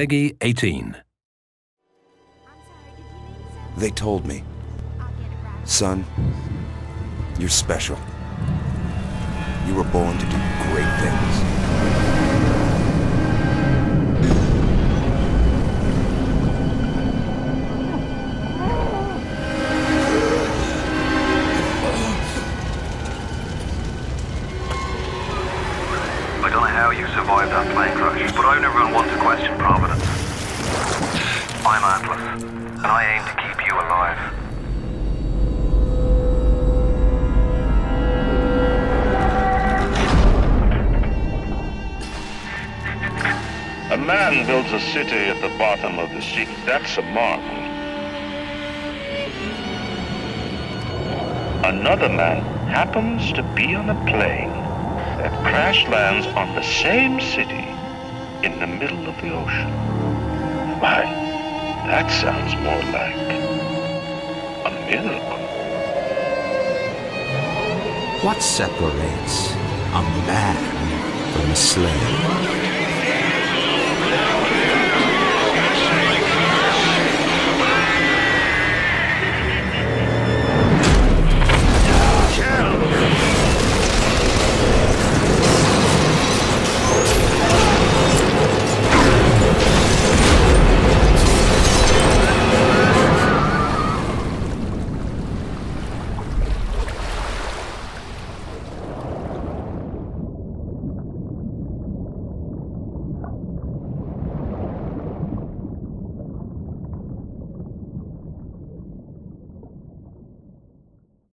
Peggy 18. They told me, son, you're special. You were born to do great things. I don't know how you survived that plane crash, but I never want to question Providence. I'm Atlas, and I aim to keep you alive. A man builds a city at the bottom of the sea. That's a marvel. Another man happens to be on a plane that crash lands on the same city in the middle of the ocean. Why, that sounds more like a miracle. What separates a man from a slave?